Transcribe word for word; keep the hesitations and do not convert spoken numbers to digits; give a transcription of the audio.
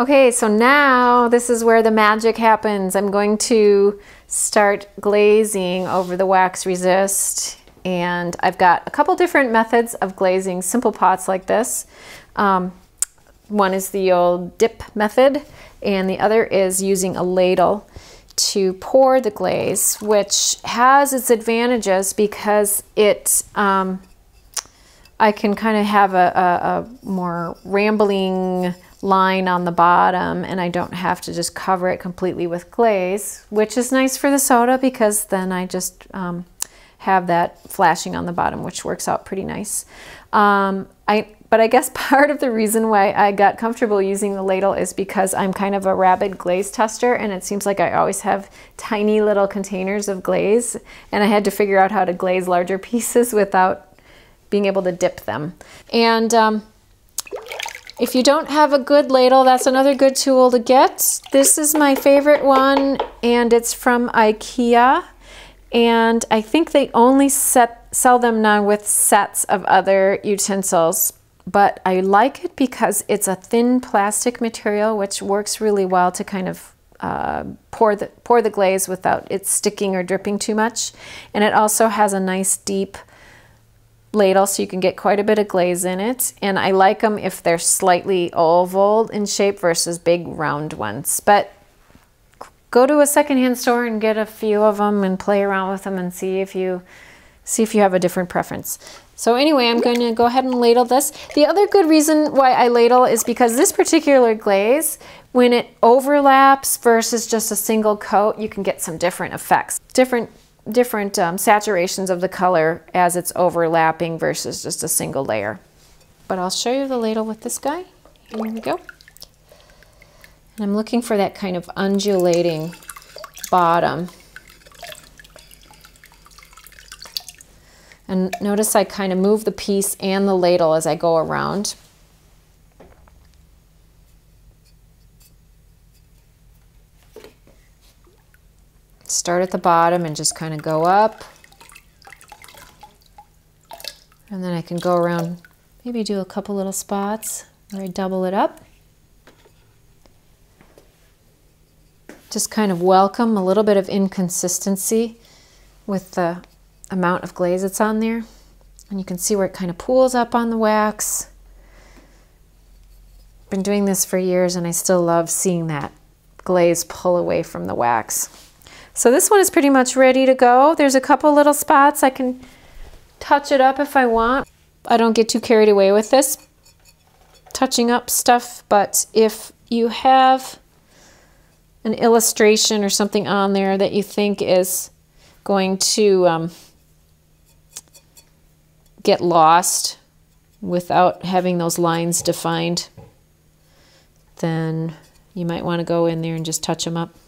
Okay, so now this is where the magic happens. I'm going to start glazing over the wax resist, and I've got a couple different methods of glazing simple pots like this. Um, one is the old dip method, and the other is using a ladle to pour the glaze, which has its advantages because it um, I can kind of have a, a, a more rambling line on the bottom, and I don't have to just cover it completely with glaze, which is nice for the soda because then I just um, have that flashing on the bottom, which works out pretty nice. Um, I, but I guess part of the reason why I got comfortable using the ladle is because I'm kind of a rabid glaze tester, and it seems like I always have tiny little containers of glaze, and I had to figure out how to glaze larger pieces without being able to dip them. And um, if you don't have a good ladle, that's another good tool to get. This is my favorite one, and it's from IKEA. And I think they only set, sell them now with sets of other utensils, but I like it because it's a thin plastic material, which works really well to kind of uh, pour the, pour the glaze without it sticking or dripping too much. And it also has a nice deep ladle, so you can get quite a bit of glaze in it. And I like them if they're slightly oval in shape versus big round ones. But go to a secondhand store and get a few of them and play around with them and see if you see if you have a different preference. So anyway, I'm going to go ahead and ladle this. The other good reason why I ladle is because this particular glaze, when it overlaps versus just a single coat, you can get some different effects, different different um, saturations of the color as it's overlapping versus just a single layer. But I'll show you the ladle with this guy. Here we go. And I'm looking for that kind of undulating bottom. And notice I kind of move the piece and the ladle as I go around. Start at the bottom and just kind of go up. And then I can go around, maybe do a couple little spots where I double it up. Just kind of welcome a little bit of inconsistency with the amount of glaze that's on there. And you can see where it kind of pools up on the wax. I've been doing this for years, and I still love seeing that glaze pull away from the wax. So this one is pretty much ready to go. There's a couple little spots. I can touch it up if I want. I don't get too carried away with this touching up stuff, but if you have an illustration or something on there that you think is going to um, get lost without having those lines defined, then you might want to go in there and just touch them up.